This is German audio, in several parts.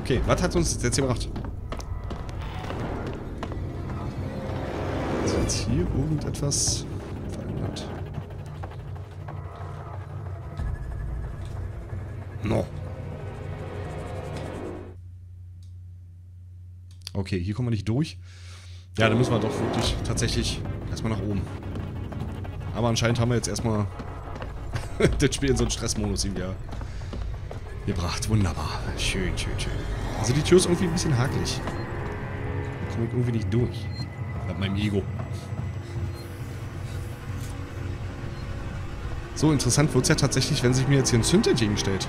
Okay, was hat uns jetzt gebracht? Ist jetzt hier irgendetwas verändert? No. Okay, hier kommen wir nicht durch. Ja, da müssen wir doch wirklich tatsächlich erstmal nach oben. Aber anscheinend haben wir jetzt erstmal das Spiel in so einen Stressmodus irgendwie gebracht. Wunderbar. Schön, schön, schön. Also die Tür ist irgendwie ein bisschen hakelig. Da komme ich irgendwie nicht durch. Mit meinem Ego. So, interessant wird es ja tatsächlich, wenn sich mir jetzt hier ein Zünder entgegenstellt.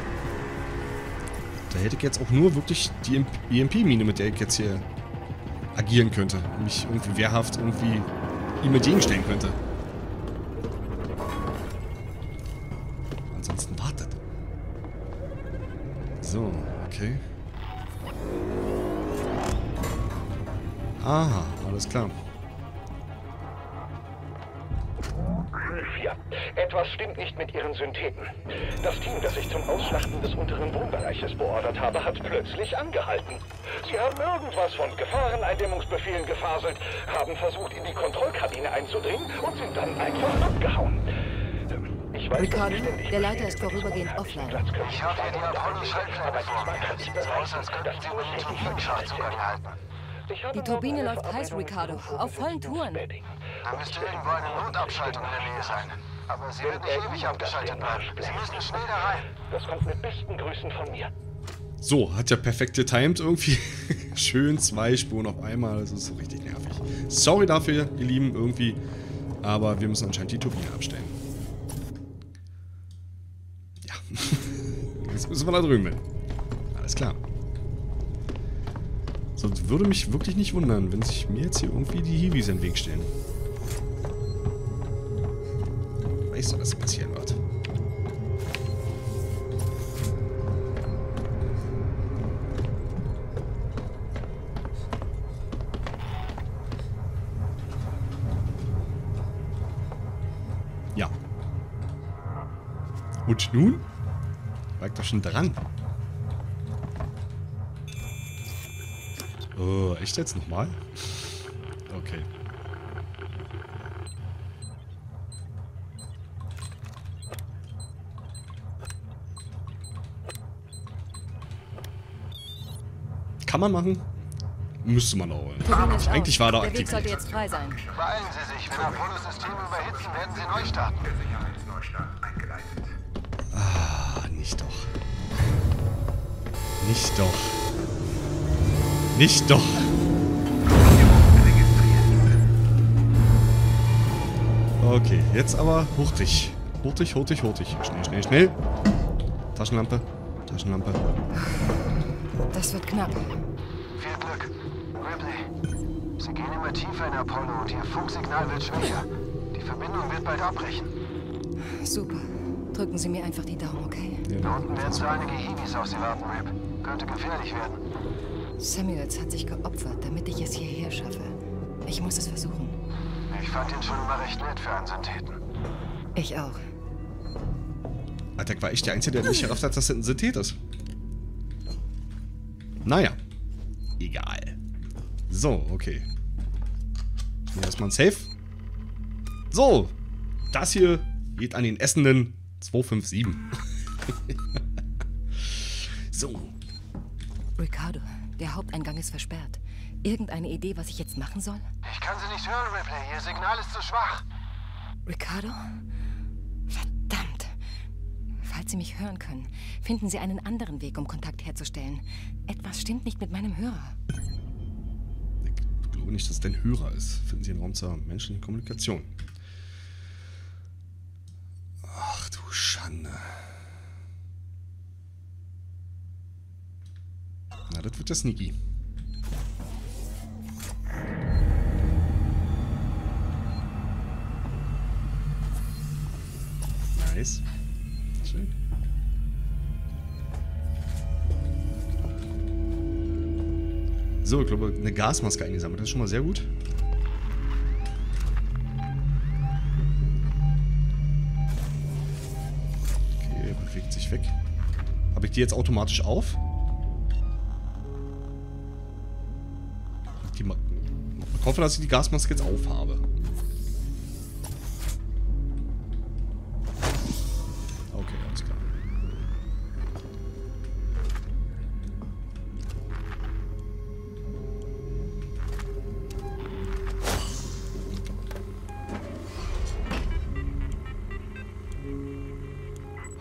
Da hätte ich jetzt auch nur wirklich die EMP-Mine, mit der ich jetzt hier agieren könnte. Und mich irgendwie wehrhaft irgendwie ihm entgegenstellen könnte. Ansonsten wartet. So, okay. Aha, alles klar. Etwas stimmt nicht mit ihren Syntheten. Das Team, das ich zum Ausschlachten des unteren Wohnbereiches beordert habe, hat plötzlich angehalten. Sie haben irgendwas von Gefahreneindämmungsbefehlen gefaselt, haben versucht, in die Kontrollkabine einzudringen und sind dann einfach abgehauen. Ricardo, der Leiter ist vorübergehend offline. Ich habe hier die Apollo-Schaltpläne vor. Sieht aus, als könnten Sie einen richtigen Flickschacht Zugang erhalten. Die Turbine läuft heiß, Ricardo. Auf vollen Touren. Da müsste irgendwo eine Notabschaltung in der Nähe sein. Aber sie wird nicht ewig abgeschaltet bleiben. Sie müssen schnell da rein. Das kommt mit besten Grüßen von mir. So, hat ja perfekt getimed irgendwie. Schön zwei Spuren auf einmal. Das ist so richtig nervig. Sorry dafür, ihr Lieben, irgendwie. Aber wir müssen anscheinend die Turbine abstellen. Ja. Jetzt müssen wir da drüben hin. Alles klar. So, würde mich wirklich nicht wundern, wenn sich mir jetzt hier irgendwie die Hiwis in den Weg stehen. Weißt du, was passieren wird? Ja. Und nun? War ich doch schon dran. Oh, echt jetzt nochmal? Okay. Kann man machen? Müsste man auch. Eigentlich war da aktiv. Beeilen Sie sich, wenn Apollo-Systeme überhitzen, werden Sie neu starten. Der Sicherheitsneustart eingeleitet. Ah, nicht doch. Nicht doch. Nicht doch. Okay, jetzt aber hurtig. Hurtig, hurtig, hurtig. Schnell, schnell, schnell. Taschenlampe. Taschenlampe. Das wird knapp. Viel Glück. Ripley, Sie gehen immer tiefer in Apollo und Ihr Funksignal wird schwächer. Die Verbindung wird bald abbrechen. Super. Drücken Sie mir einfach die Daumen, okay? Ja. Da unten werden so einige Hiwis auf Sie warten, Rip. Könnte gefährlich werden. Samuels hat sich geopfert, damit ich es hierher schaffe. Ich muss es versuchen. Ich fand ihn schon immer recht nett für einen Syntheten. Ich auch. Alter, war ich der Einzige, der nicht gerafft hat, dass das ein Synthet ist. Naja. Egal. So, okay. Hier ist man safe. So. Das hier geht an den Essenden 257. So. Ricardo. Der Haupteingang ist versperrt. Irgendeine Idee, was ich jetzt machen soll? Ich kann Sie nicht hören, Ripley. Ihr Signal ist zu schwach. Ricardo? Verdammt. Falls Sie mich hören können, finden Sie einen anderen Weg, um Kontakt herzustellen. Etwas stimmt nicht mit meinem Hörer. Ich glaube nicht, dass es dein Hörer ist. Finden Sie einen Raum zur menschlichen Kommunikation. Ach du Schande. Na, das wird ja sneaky. Nice. Schön. So, ich glaube, eine Gasmaske eingesammelt. Das ist schon mal sehr gut. Okay, er bewegt sich weg. Habe ich die jetzt automatisch auf? Ich hoffe, dass ich die Gasmaske jetzt aufhabe. Okay, alles klar.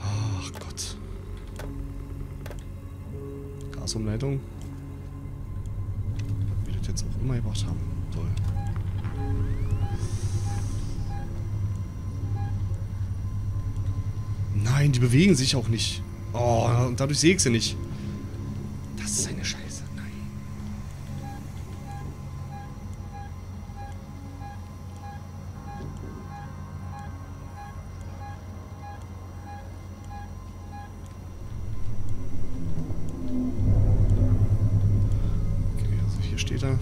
Ach Gott. Gasumleitung. Wie das jetzt auch immer gemacht haben. Toll. Nein, die bewegen sich auch nicht. Oh, und dadurch sehe ich sie nicht. Das ist eine Scheiße. Nein. Okay, also hier steht er.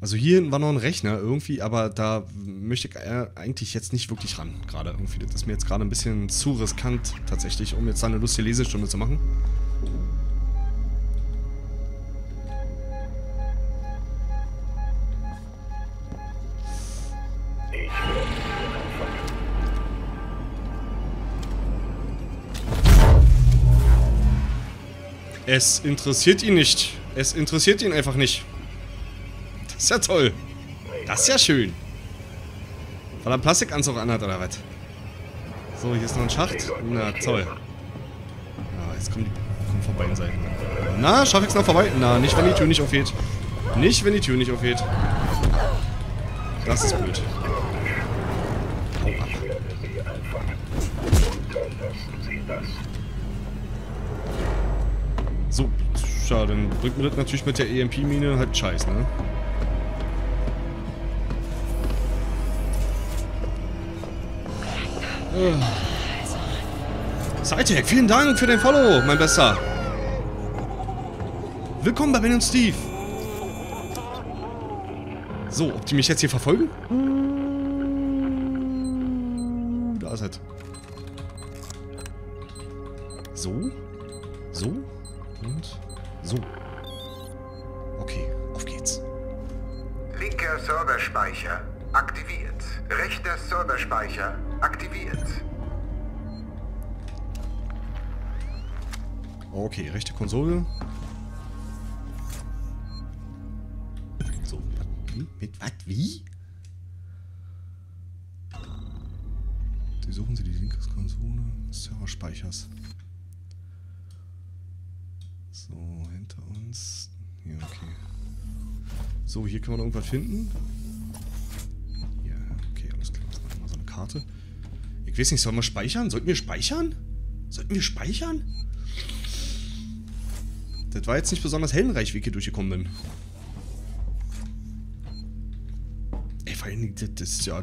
Also hier hinten war noch ein Rechner irgendwie, aber da möchte ich eigentlich jetzt nicht wirklich ran, gerade irgendwie. Das ist mir jetzt gerade ein bisschen zu riskant tatsächlich, um jetzt da eine lustige Lesestunde zu machen. Es interessiert ihn nicht. Es interessiert ihn einfach nicht. Das ist ja toll. Das ist ja schön. Weil er einen Plastikanzug anhat, oder was? So, hier ist noch ein Schacht. Na, toll. Ja, jetzt kommen von beiden Seiten. Na, schaffe ich es noch vorbei? Na, nicht, wenn die Tür nicht aufgeht. Nicht, wenn die Tür nicht aufgeht. Das ist blöd. Hau ab. So, ja, dann drücken wir das natürlich mit der EMP-Mine halt scheiß, ne? Sidetech, vielen Dank für den Follow, mein Bester. Willkommen bei Benny und Steve. So, ob die mich jetzt hier verfolgen? Da ist es. So. So. Und so. Okay, auf geht's. Linker Serverspeicher aktiviert. Rechter Serverspeicher aktiviert. Okay, rechte Konsole. So, mit was? Wie? Die suchen Sie die linke Konsole des Serverspeichers. So, hinter uns. Ja, okay. So, hier können wir noch irgendwas finden. Ja, okay, alles klar. Jetzt machen wir so eine Karte. Ich weiß nicht, sollen wir speichern? Sollten wir speichern? Sollten wir speichern? Das war jetzt nicht besonders heldenreich, wie ich hier durchgekommen bin. Ey, vor allem, das ist ja...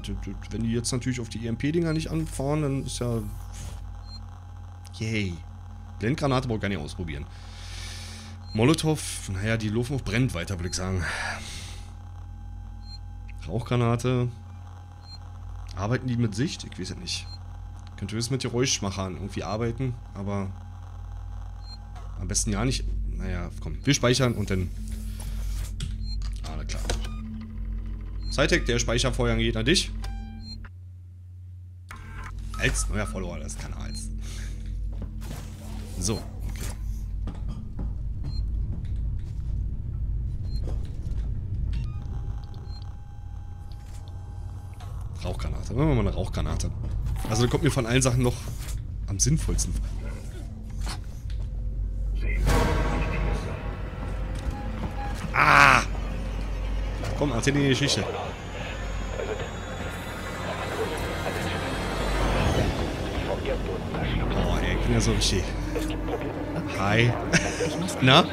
Wenn die jetzt natürlich auf die EMP-Dinger nicht anfahren, dann ist ja... Yay. Blendgranate brauche ich gar nicht ausprobieren. Molotow, naja, die laufen auf Brennweite, würde ich sagen. Rauchgranate. Arbeiten die mit Sicht? Ich weiß ja nicht. Ich könnte höchstens mit Geräuschmachern irgendwie arbeiten, aber am besten ja nicht. Naja, komm, wir speichern und dann... Ah, na klar. Sidetech, der Speichervorgang geht an dich. Als neuer Follower des Kanals. So. Rauchgranate. Machen wir mal eine Rauchgranate. Also da kommt mir von allen Sachen noch am sinnvollsten. Ah! Komm, erzähl dir die Geschichte. Oh, ey, ich bin ja so richtig. Hi. Na?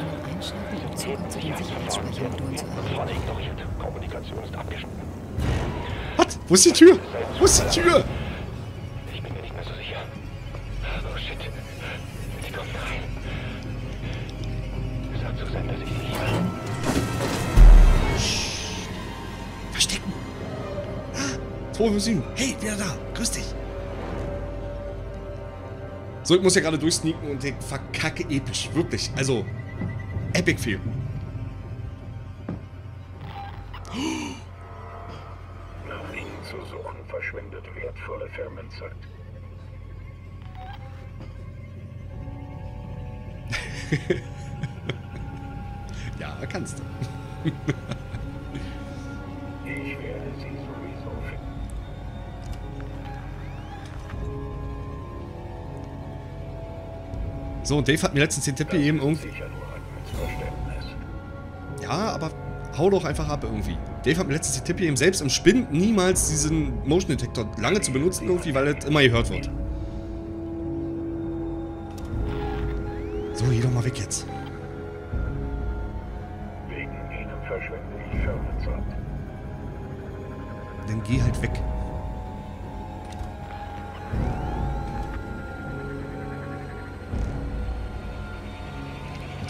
Was? Wo ist die Tür? Wo ist die Tür? Ich bin mir nicht mehr so Apollo 7. Hey, wieder da. Grüß dich. So, ich muss ja gerade durchsneaken und ich verkacke episch. Wirklich. Also, epic Fail. Nach ihnen zu suchen verschwindet wertvolle Firmenzeit. Ja, kannst du. Ich werde sie sowieso finden. So, und Dave hat mir letztens den Tipp gegeben, irgendwie. Ja, aber hau doch einfach ab irgendwie. Dave hat mir letztens den Tipp gegeben, selbst im Spinnen niemals diesen Motion Detector lange zu benutzen irgendwie, weil das immer gehört wird. So, geh doch mal weg jetzt. Wegen ihnen verschwende ich Firmenzeit. Dann geh halt weg.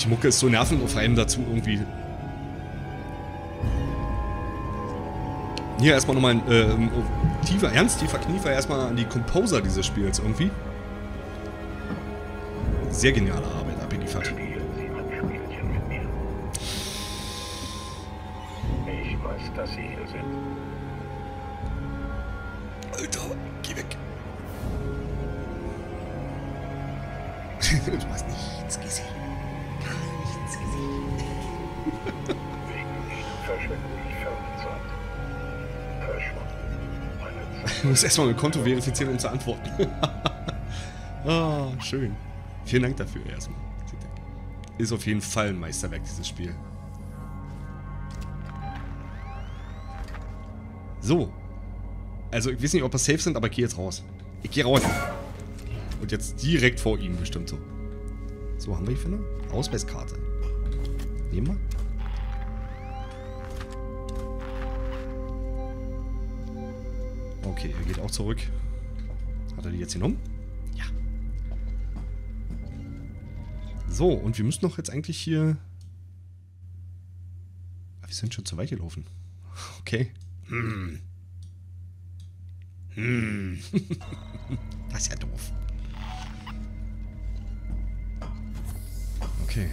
Die Mucke ist so nervend auf einem dazu irgendwie. Hier erstmal nochmal ein ernst tiefer Kniefer erstmal an die Composer dieses Spiels irgendwie. Sehr geniale Arbeit. Geliefert. Ich weiß, dass sie hier sind. Alter, geh weg. Du hast nichts gesehen. Gar nichts gesehen. Wegen ihnen verschwinde ich Firmenzeit. Verschwunden meine Zeit. Ich muss erstmal mein Konto verifizieren, um zu antworten. Ah, oh, schön. Vielen Dank dafür erstmal. Ist auf jeden Fall ein Meisterwerk, dieses Spiel. So. Also, ich weiß nicht, ob wir safe sind, aber ich gehe jetzt raus. Ich gehe raus. Und jetzt direkt vor ihm, bestimmt so. So, haben wir hier eine Ausweiskarte. Nehmen wir. Okay, er geht auch zurück. Hat er die jetzt genommen? So, und wir müssen doch jetzt eigentlich hier... Wir sind schon zu weit gelaufen. Okay. Hm. Hm. Das ist ja doof. Okay.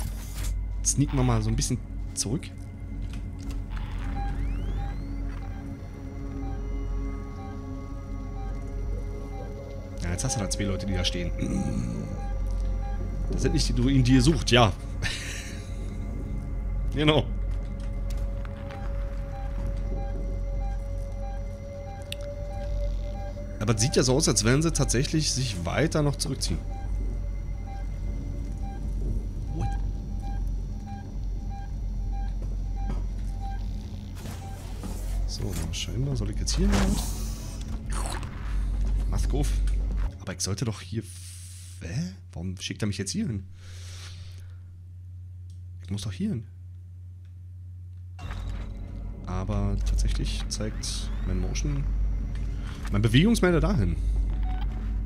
Jetzt sneaken wir mal so ein bisschen zurück. Ja, jetzt hast du da zwei Leute, die da stehen. Das sind nicht die Druiden, die ihr sucht, ja. Genau. Aber es sieht ja so aus, als wenn sie tatsächlich sich weiter noch zurückziehen. What? So, scheinbar soll ich jetzt hier hin. Maske auf. Aber ich sollte doch hier... Hä? Warum schickt er mich jetzt hier hin? Ich muss doch hier hin. Aber tatsächlich zeigt mein Motion... Mein Bewegungsmelder dahin.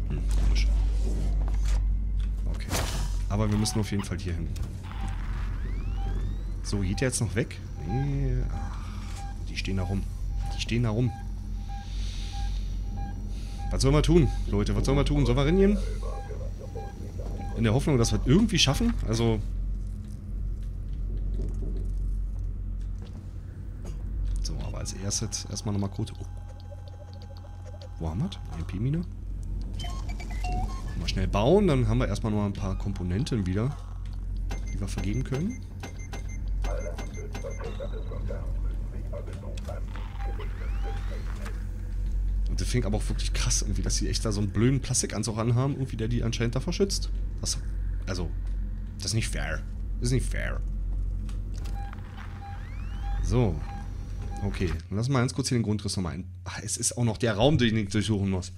Hm, komisch. Okay. Aber wir müssen auf jeden Fall hier hin. So, geht der jetzt noch weg? Nee. Ach, die stehen da rum. Die stehen da rum. Was sollen wir tun, Leute? Was sollen wir tun? Sollen wir rennen? In der Hoffnung, dass wir es irgendwie schaffen. Also. So, aber als erstes erstmal nochmal kurz. Oh. Wo haben wir das? EMP-Mine. Mal schnell bauen, dann haben wir erstmal noch ein paar Komponenten wieder, die wir vergeben können. Und das fing aber auch wirklich krass irgendwie, dass sie echt da so einen blöden Plastikanzug anhaben, irgendwie, der die anscheinend davor schützt. Das, also, das ist nicht fair. Das ist nicht fair. So. Okay, dann lass mal ganz kurz hier den Grundriss nochmal ein. Ach, es ist auch noch der Raum, den ich durchsuchen muss.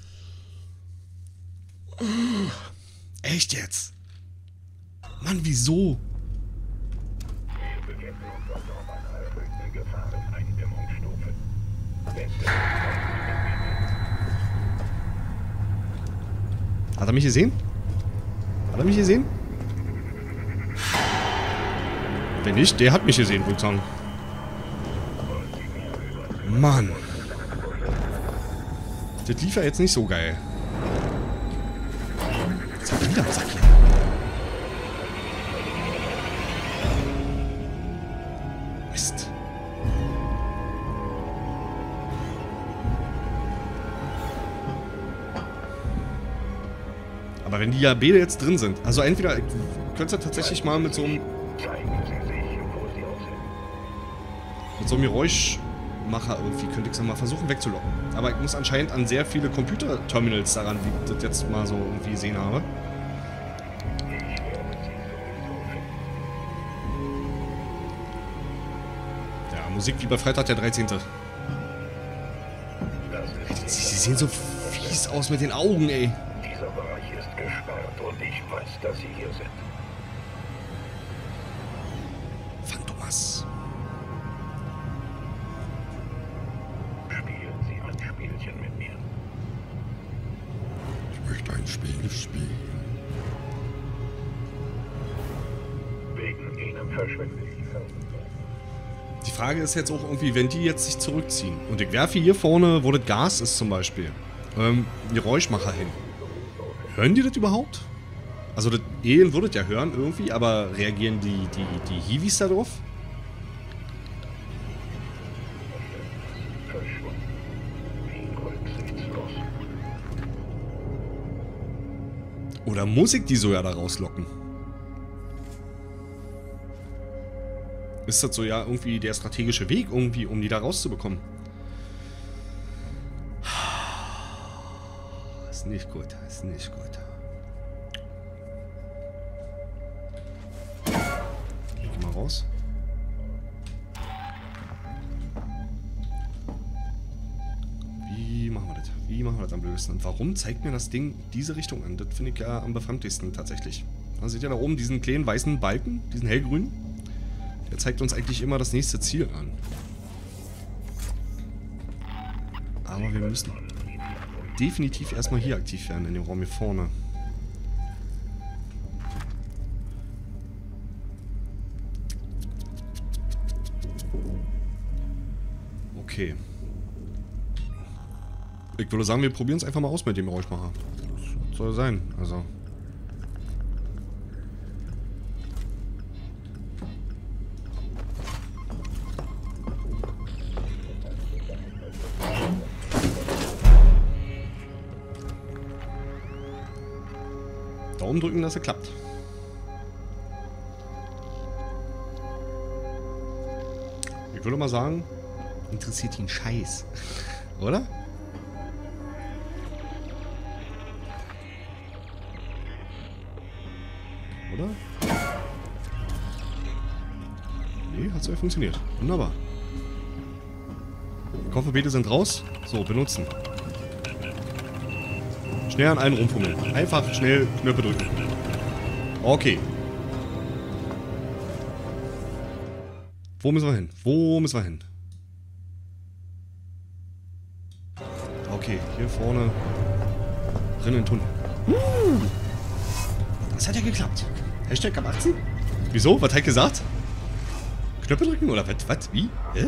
Echt jetzt? Mann, wieso? Hat er mich gesehen? Hat er mich gesehen? Wenn nicht, der hat mich gesehen, würde ich sagen. Mann. Das lief ja jetzt nicht so geil. Jetzt hat er wieder einen Sack hier. Mist. Aber wenn die ja beide jetzt drin sind, also entweder könntest du tatsächlich mal mit so einem Geräuschmacher irgendwie, könnte ich es mal versuchen wegzulocken. Aber ich muss anscheinend an sehr viele Computerterminals daran, wie ich das jetzt mal so irgendwie gesehen habe. Ja, Musik wie bei Freitag der 13. Sie sehen so fies aus mit den Augen, ey. Dieser Bereich ist gesperrt und ich weiß, dass Sie hier sind. Phantomas. Die Frage ist jetzt auch irgendwie, wenn die jetzt sich zurückziehen und ich werfe hier vorne, wo das Gas ist zum Beispiel, Geräuschmacher hin. Hören die das überhaupt? Also das Alien würde das ja hören irgendwie, aber reagieren die Hiwis darauf? Oder muss ich die so ja da rauslocken? Ist das so ja irgendwie der strategische Weg, irgendwie, um die da rauszubekommen? Ist nicht gut, ist nicht gut. Ich geh mal raus. Wie machen wir das? Wie machen wir das am blödesten? Und warum zeigt mir das Ding diese Richtung an? Das finde ich ja am befremdlichsten tatsächlich. Also seht ihr da oben diesen kleinen weißen Balken, diesen hellgrünen? Der zeigt uns eigentlich immer das nächste Ziel an. Aber wir müssen definitiv erstmal hier aktiv werden, in dem Raum hier vorne. Okay. Ich würde sagen, wir probieren es einfach mal aus mit dem Geräuschmacher. Das soll sein, also. Daumen drücken, dass er klappt. Ich würde mal sagen, interessiert ihn Scheiß, oder? Oder? Nee, hat es ja funktioniert. Wunderbar. Kofferbeete sind raus. So, benutzen. Schnell an einen rumfummeln. Einfach schnell Knöpfe drücken. Okay. Wo müssen wir hin? Wo müssen wir hin? Okay, hier vorne. Drin in den Tunnel. Das hat ja geklappt. Hashtag ab 18? Wieso? Was hat gesagt? Knöpfe drücken oder was? Was? Wie? Hä?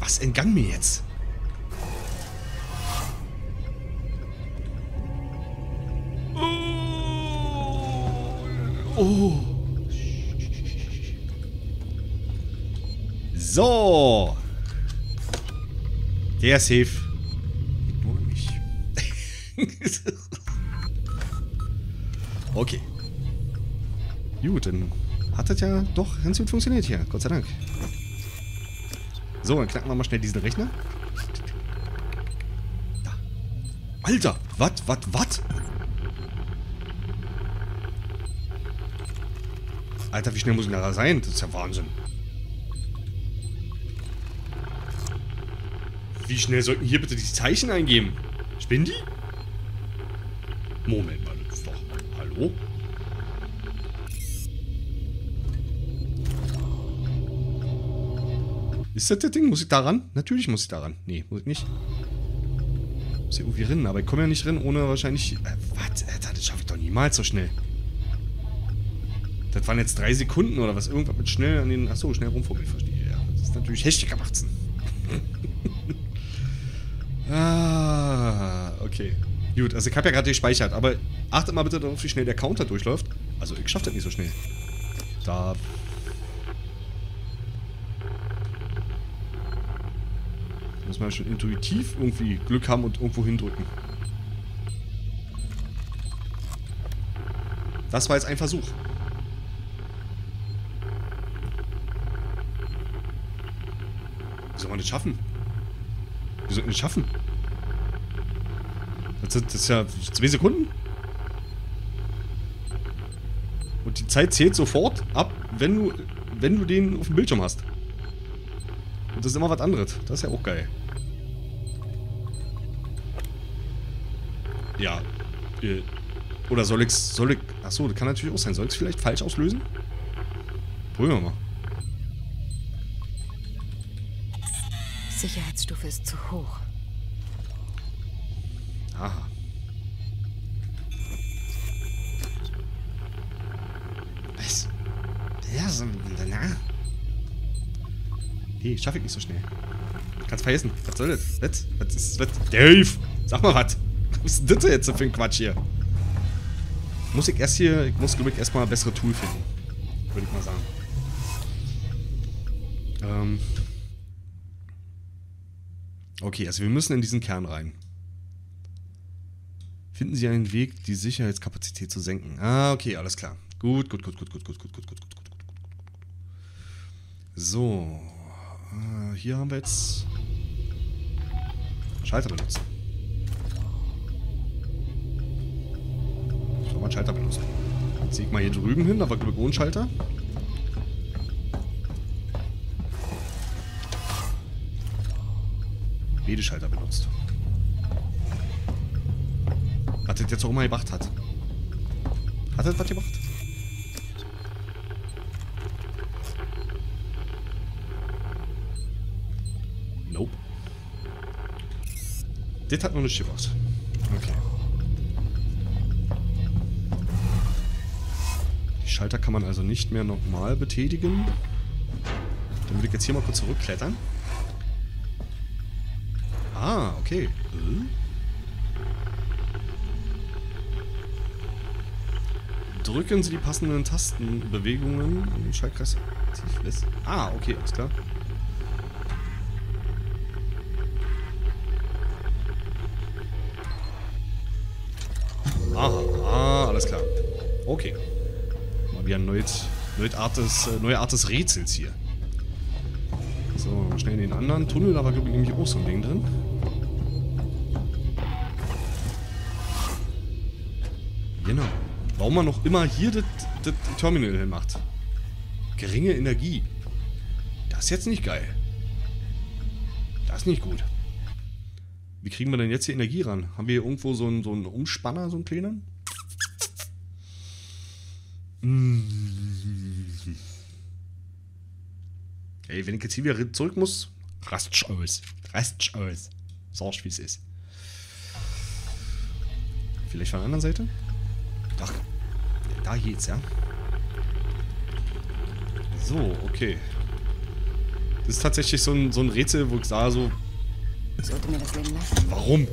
Was entgangen mir jetzt? Oh. So. Der ist safe. Nur mich. Okay. Gut, dann hat das ja doch ganz gut funktioniert hier. Gott sei Dank. So, dann knacken wir mal schnell diesen Rechner. Da. Alter, was? Alter, wie schnell muss ich da sein? Das ist ja Wahnsinn. Wie schnell sollten hier bitte die Zeichen eingeben? Spinnen die? Moment mal, das ist doch... Hallo? Ist das das Ding? Muss ich da ran? Natürlich muss ich da ran. Nee, muss ich nicht. Muss ich irgendwie rennen, aber ich komme ja nicht rennen, ohne wahrscheinlich... was? Alter, das schaffe ich doch niemals so schnell. Das waren jetzt 3 Sekunden oder was? Irgendwas mit schnell an den... Achso, schnell rumfummeln, verstehe. Ja, das ist natürlich Hashtag ab 18. Ah, okay. Gut, also ich habe ja gerade gespeichert, aber achtet mal bitte darauf, wie schnell der Counter durchläuft. Also ich schaff das nicht so schnell. Da. Da muss man ja schon intuitiv irgendwie Glück haben und irgendwo hindrücken. Das war jetzt ein Versuch. Wie soll man das schaffen? Wie soll man das schaffen? Das ist ja 2 Sekunden. Und die Zeit zählt sofort ab, wenn du den auf dem Bildschirm hast. Und das ist immer was anderes. Das ist ja auch geil. Ja. Oder soll ich... Achso, das kann natürlich auch sein. Soll ich es vielleicht falsch auslösen? Probieren wir mal. Sicherheitsstufe ist zu hoch. Aha. Was? Ja, so... Nee, schaffe ich nicht so schnell. Kannst vergessen. Was soll das? Was ist das? Dave! Sag mal was! Was ist denn das jetzt für ein Quatsch hier? Muss ich erst hier... Ich muss, glaube ich, erstmal ein besseres Tool finden. Würde ich mal sagen. Okay, also wir müssen in diesen Kern rein. Finden Sie einen Weg, die Sicherheitskapazität zu senken. Ah, okay, alles klar. Gut. So. Hier haben wir jetzt... Schalter benutzen. Sollen wir einen Schalter benutzen? Jetzt sehe ich mal hier drüben hin, aber glaube ich ohne Schalter. Schalter benutzt. Was das jetzt auch immer gebracht hat. Hat das was gebracht? Nope. Das hat noch nichts gebracht. Okay. Die Schalter kann man also nicht mehr nochmal betätigen. Dann würde ich jetzt hier mal kurz zurückklettern. Ah, okay. Drücken Sie die passenden Tastenbewegungen im Schaltkreis aktiv ist. Ah, okay, alles klar. Aha, ah, alles klar. Okay. Mal wieder ein neue Art des Rätsels hier. So, schnell in den anderen Tunnel, da war glaube ich nämlich auch so ein Ding drin. Genau. Warum man noch immer hier das Terminal hin macht. Geringe Energie. Das ist jetzt nicht geil. Das ist nicht gut. Wie kriegen wir denn jetzt die Energie ran? Haben wir hier irgendwo so einen Umspanner, so einen kleinen? Ey, wenn ich jetzt hier wieder zurück muss, rast aus. Sorg, wie es ist. Vielleicht von der anderen Seite? Ach, da geht's, ja. So, okay. Das ist tatsächlich so ein Rätsel, wo ich sah so... Sollte mir das Leben lassen. Warum?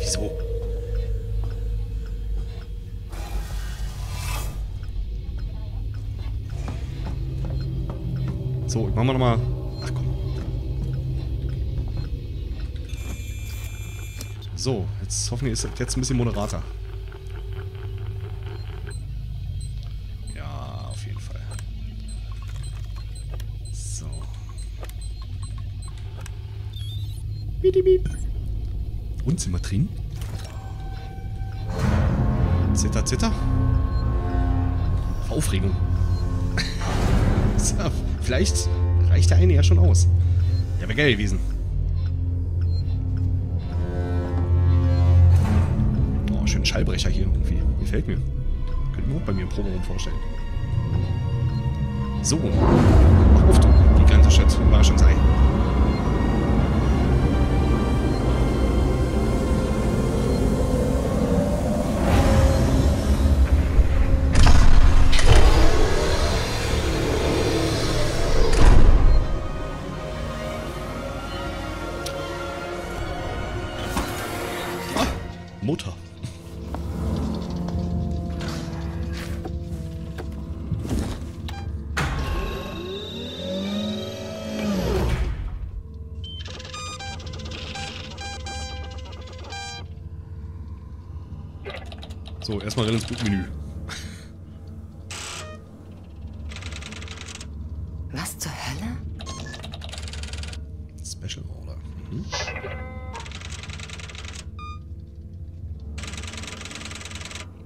Wieso? So, ich mach mal nochmal... Ach komm. So, jetzt hoffentlich ist das jetzt ein bisschen moderater. Ja, auf jeden Fall. So. Und sind wir drin? Zitter, zitter. Aufregung. Vielleicht reicht der eine ja schon aus. Ja, wäre geil gewesen. Oh, schön Schallbrecher hier irgendwie. Gefällt mir. Könnten wir auch bei mir im Proberaum vorstellen. So. Mach auf, du gigantische Überraschungsei. Mutter. So, erstmal rein ins Bootmenü. Was zur Hölle? Special Order. Mhm.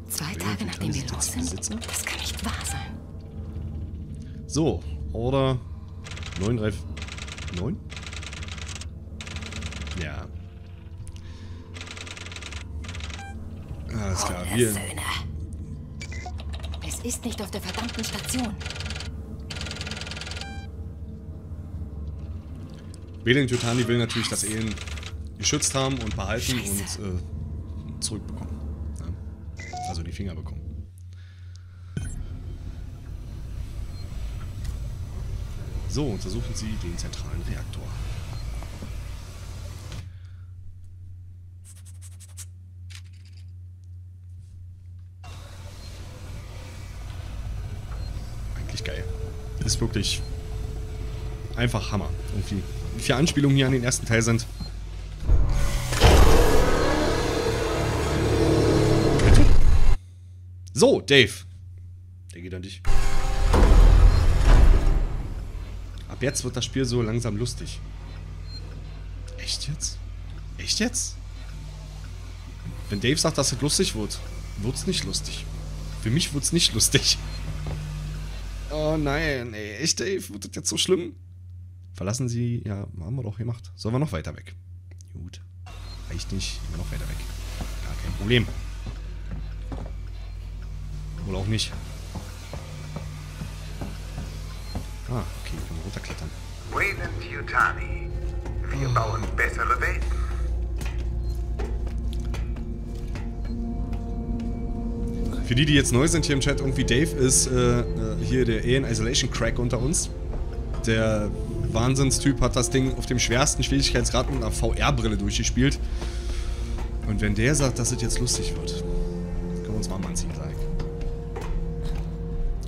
Zwei Tage nachdem wir los sind? Das kann nicht wahr sein. So, Order 939. Ja. Alles klar, wir... Es ist nicht auf der verdammten Station. Weyland-Yutani will natürlich das Alien geschützt haben und behalten. Scheiße. Und zurückbekommen. Ja. Also die Finger bekommen. So, untersuchen Sie den zentralen Reaktor. Ist wirklich einfach Hammer. Irgendwie. Wie viele Anspielungen hier an den ersten Teil sind. So, Dave. Der geht an dich. Ab jetzt wird das Spiel so langsam lustig. Echt jetzt? Echt jetzt? Wenn Dave sagt, dass es lustig wird, wird's nicht lustig. Für mich wird's nicht lustig. Oh nein, ey, echt, Dave, wird das jetzt so schlimm? Verlassen Sie, ja, haben wir doch gemacht. Sollen wir noch weiter weg? Gut. Reicht nicht, immer noch weiter weg. Gar kein Problem. Wohl auch nicht. Ah, okay, können wir runterklettern. Weyland-Yutani, wir bauen bessere Welten. Für die, die jetzt neu sind hier im Chat, irgendwie Dave ist, hier der Alien Isolation Crack unter uns. Der Wahnsinnstyp hat das Ding auf dem schwersten Schwierigkeitsgrad mit einer VR-Brille durchgespielt. Und wenn der sagt, dass es jetzt lustig wird, können wir uns mal anziehen gleich.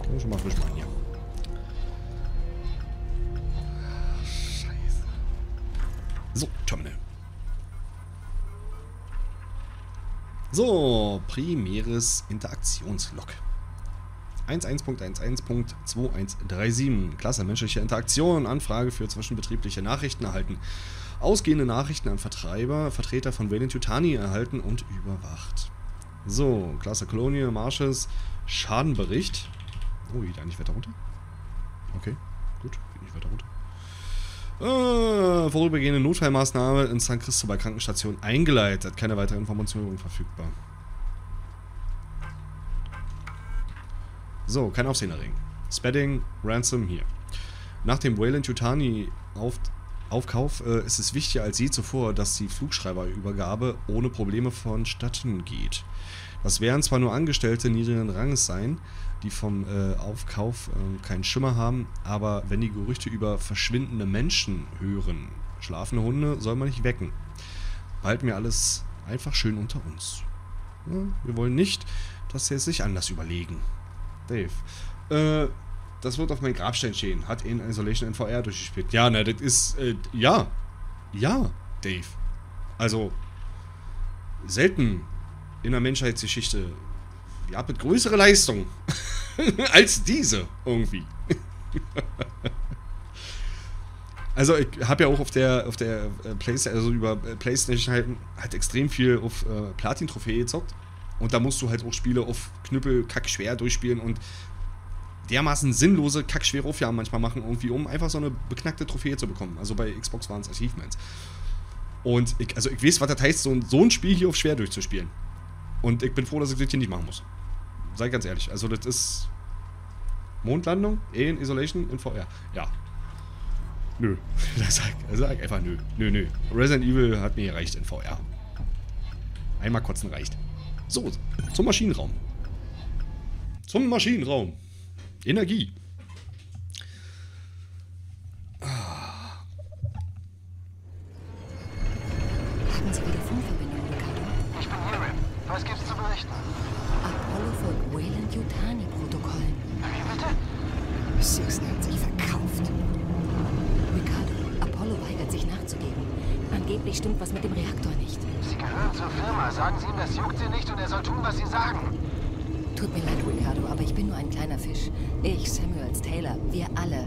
Können wir schon mal frisch machen hier. Scheiße. So, Terminal. So, primäres Interaktionslog. 11.11.2137. Klasse, menschliche Interaktion. Anfrage für zwischenbetriebliche Nachrichten erhalten. Ausgehende Nachrichten an Vertreiber, Vertreter von Weyland-Yutani erhalten und überwacht. So, Klasse Colonial Marshes. Schadenbericht. Oh, geht eigentlich weiter runter? Okay, gut, geht nicht weiter runter. Vorübergehende Notfallmaßnahme in San Cristobal Krankenstation eingeleitet. Keine weitere Informationen verfügbar. So, kein Aufsehen erregen. Spedding, Ransom hier. Nach dem Weyland-Yutani-Aufkauf ist es wichtiger als je zuvor, dass die Flugschreiberübergabe ohne Probleme vonstatten geht. Das werden zwar nur Angestellte niedrigen Ranges sein, die vom Aufkauf keinen Schimmer haben, aber wenn die Gerüchte über verschwindende Menschen hören, schlafende Hunde soll man nicht wecken. Behalten wir alles einfach schön unter uns. Ja, wir wollen nicht, dass sie es sich anders überlegen. Dave. Das wird auf meinem Grabstein stehen. Hat in Isolation in VR durchgespielt. Ja, na, das ist, ja. Ja, Dave. Also, selten in der Menschheitsgeschichte. Ihr habt größere Leistung als diese, irgendwie. Also, ich habe ja auch auf der Playstation, also über Playstation halt extrem viel auf Platin-Trophäe gezockt. Und da musst du halt auch Spiele auf Knüppel kackschwer durchspielen und dermaßen sinnlose kackschwere Aufgaben manchmal machen, irgendwie, um einfach so eine beknackte Trophäe zu bekommen. Also bei Xbox waren es Achievements. Und ich weiß, was das heißt, so ein Spiel hier auf schwer durchzuspielen. Und ich bin froh, dass ich das hier nicht machen muss. Sei ganz ehrlich. Also das ist... Mondlandung, Alien Isolation in VR. Ja. Nö. Da sag einfach nö. Nö, nö. Resident Evil hat mir gereicht in VR. Einmal kotzen reicht. So, zum Maschinenraum. Zum Maschinenraum. Energie. Haben Sie wieder Funkverbindung, Ricardo? Ich bin hier. Ripley stimmt was mit dem Reaktor nicht. Sie gehören zur Firma. Sagen Sie ihm, das juckt Sie nicht und er soll tun, was Sie sagen. Tut mir leid, Ricardo, aber ich bin nur ein kleiner Fisch. Ich, Samuels, Taylor, wir alle.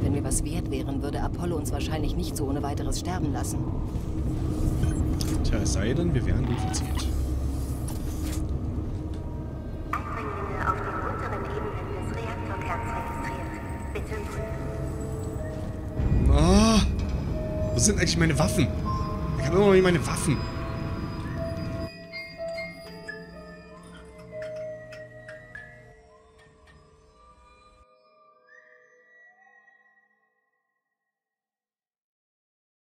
Wenn wir was wert wären, würde Apollo uns wahrscheinlich nicht so ohne weiteres sterben lassen. Tja, es sei denn, wir wären gut verziert. Wo sind eigentlich meine Waffen? Ich habe immer noch nicht meine Waffen.